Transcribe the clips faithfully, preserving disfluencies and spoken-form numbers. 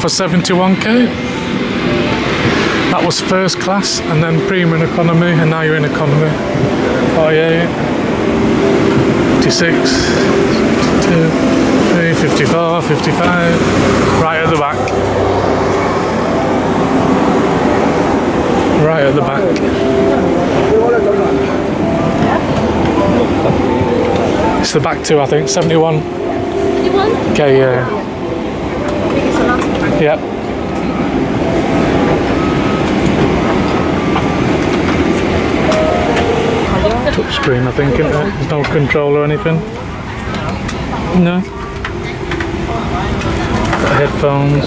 for seventy-one K. That was first class, and then premium and economy, and now you're in economy. forty-eight, fifty-six, fifty-two, fifty-four, fifty-five, right at the back. Right at the back. It's the back two, I think, seventy-one. Okay, yeah. I think it's the last one. Yep. Touch screen, I think, isn't it? There's no control or anything. No. Got headphones.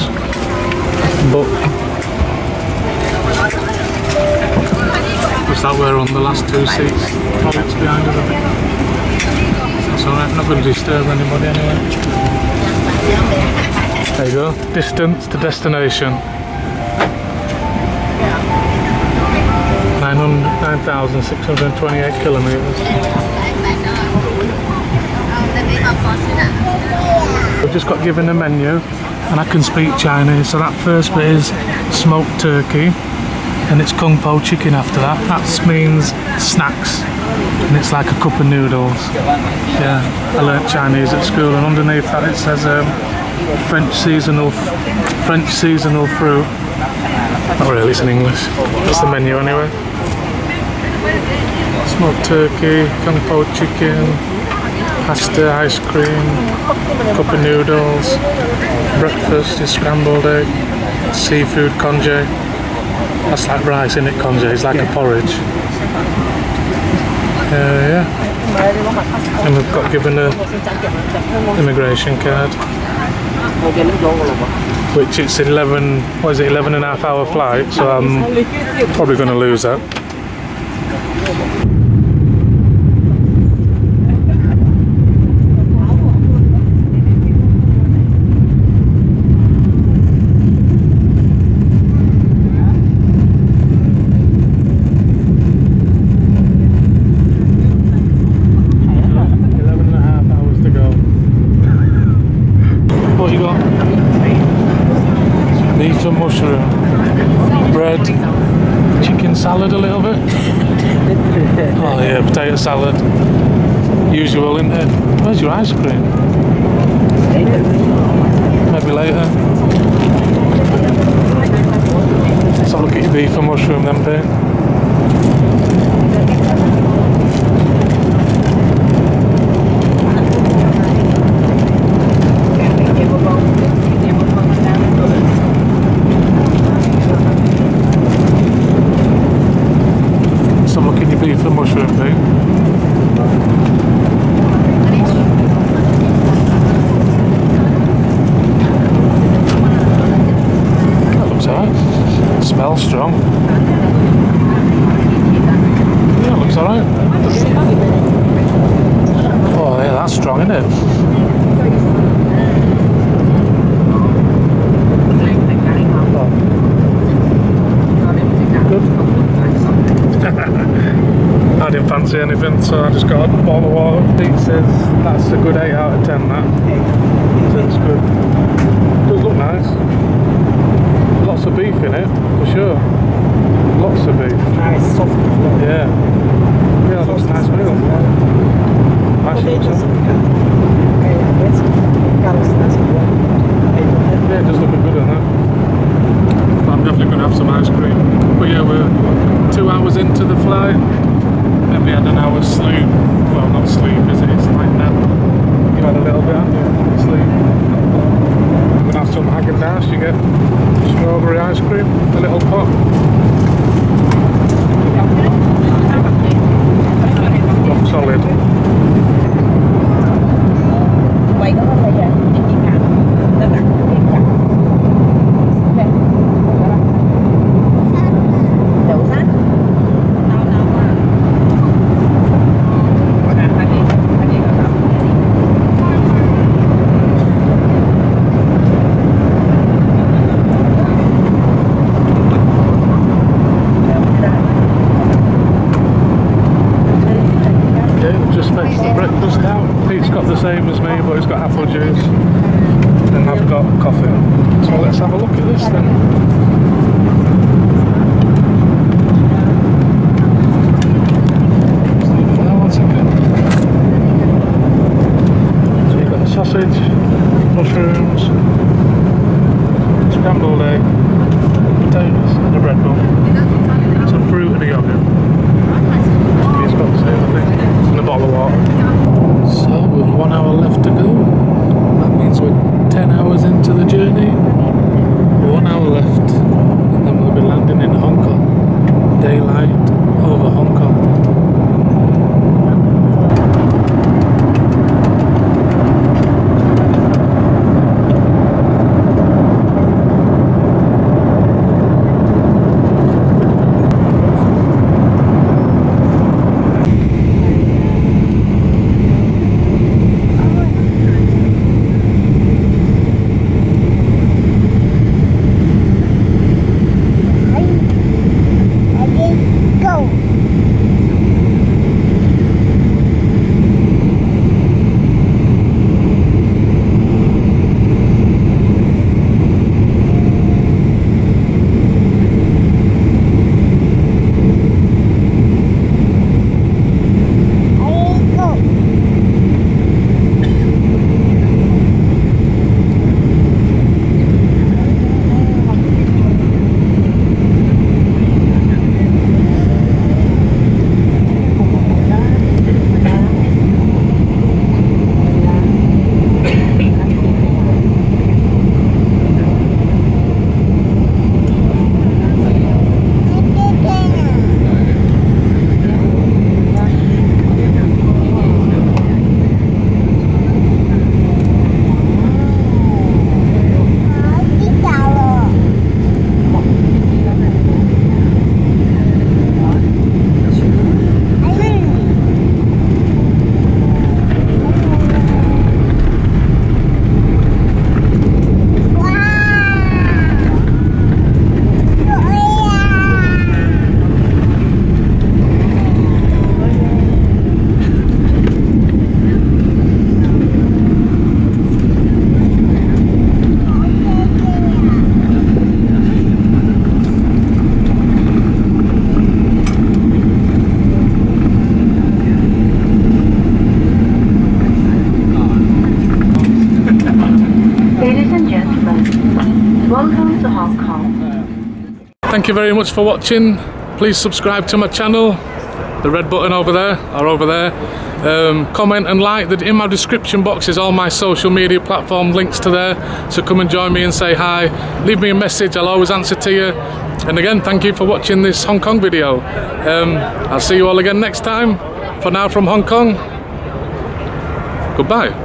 Book. Was that where on the last two seats? Toilets behind us, I think. It's alright, I'm not going to disturb anybody anyway. There you go, distance to destination. nine thousand six hundred twenty-eight kilometres. We've just got given a menu and I can speak Chinese, so that first bit is smoked turkey and it's Kung Pao chicken after that. That means snacks. And it's like a cup of noodles. Yeah, I learnt Chinese at school, and underneath that it says um, French seasonal French seasonal fruit. Not really, it's in English. That's the menu anyway. Smoked turkey, Kung Pao chicken, pasta, ice cream, cup of noodles, breakfast is scrambled egg, seafood congee. That's like rice, isn't it, congee? It's like yeah. a porridge. Uh, yeah, and we've got given an immigration card, which it's eleven, what is it, eleven and a half hour flight, so I'm probably going to lose that. Salad a little bit. Oh yeah, potato salad. Usual, isn't it? Where's your ice cream? Maybe later. Let's have a look at your beef and mushroom then, Strong. Yeah, looks alright. Oh yeah, that's strong, isn't it? Good. I didn't fancy anything, so I just got a bottle of water. Pete says that's a good eight out of ten, that. That's good. It does look nice. Lots of beef in it, for sure. Lots of beef. Nice, soft. Yeah. Yeah, it looks nice meal. Yeah, it does look good on that. I'm definitely going to have some ice cream. But yeah, we're two hours into the flight. Then we had an hour's sleep. Well, not sleep, is it? It's like nap. You had a little bit, haven't you? Sleep. Have some Haagen-Dazs, you get strawberry ice cream, a little pop. Not solid. catch them. Welcome to Hong Kong. Thank you very much for watching. Please subscribe to my channel. The red button over there, or over there. Um, comment and like. In my description box is all my social media platform links to there. So come and join me and say hi. Leave me a message, I'll always answer to you. And again, thank you for watching this Hong Kong video. Um, I'll see you all again next time. For now, from Hong Kong, goodbye.